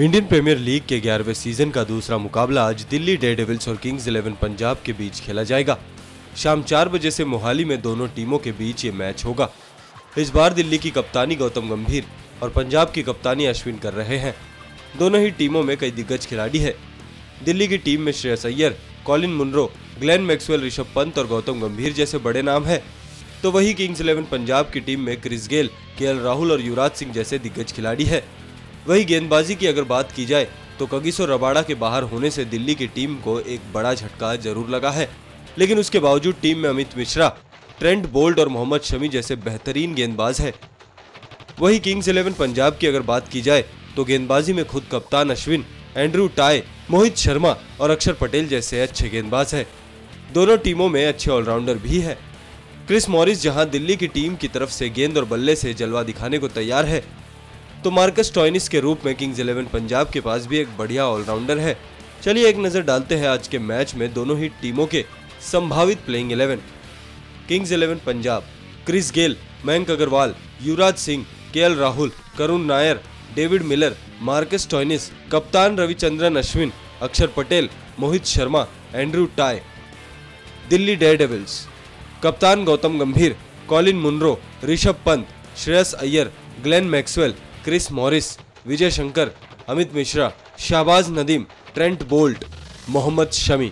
Indian premiere league के 11वें season का दूसरा मुकाबला आज दिल्ली डेयरडेविल्स और किंग्स इलेवन पंजाब के बीच खेला जाएगा। शाम 4 बजे से मोहाली में दोनों टीमों के बीच ये मैच होगा। इस बार दिल्ली की कप्तानी गौतम गंभीर और पंजाब की कप्तानी अश्विन कर रहे हैं। दोनों ही टीमों में कई दिग्गज खिलाड़ी है। दिल्ली की टीम में Shreyas Iyer, Colin Munro, Glenn Maxwell, Rishabh Pant और गौतम गंभीर जैसे बड़े नाम है, तो वही किंग्स इलेवन पंजाब की टीम में क्रिस गेल, केएल राहुल और युवराज सिंह जैसे दिग्गज खिलाड़ी है। वही गेंदबाजी की अगर बात की जाए तो कगिसो रबाड़ा के बाहर होने से दिल्ली की टीम को एक बड़ा झटका जरूर लगा है, लेकिन उसके बावजूद टीम में अमित मिश्रा, ट्रेंट बोल्ट और मोहम्मद शमी जैसे बेहतरीन गेंदबाज है। वही किंग्स इलेवन पंजाब की अगर बात की जाए तो गेंदबाजी में खुद कप्तान अश्विन, एंड्रू टाई, मोहित शर्मा और अक्षर पटेल जैसे अच्छे गेंदबाज है। दोनों टीमों में अच्छे ऑलराउंडर भी है। क्रिस मॉरिस जहां दिल्ली की टीम की तरफ से गेंद और बल्ले से जलवा दिखाने को तैयार है, तो मार्कस टॉइनिस के रूप में किंग्स इलेवन पंजाब के पास भी एक बढ़िया ऑलराउंडर है। चलिए एक नज़र डालते हैं आज के मैच में दोनों ही टीमों के संभावित playing 11। Kings Eleven Punjab: Chris Gayle, Mayank Agarwal, Yuvraj Singh, KL Rahul, Karun Nair, David Miller, Marcus Stoinis, कप्तान रविचंद्रन अश्विन, अक्षर Patel, Mohit Sharma, Andrew Tye. Delhi Daredevils: कप्तान Gautam Gambhir, Colin Munro, Rishabh Pant, Shreyas Iyer, Glenn Maxwell, Chris Morris, Vijay Shankar, Amit Mishra, Shahbaz Nadeem, Trent Boult, Mohammed Shami.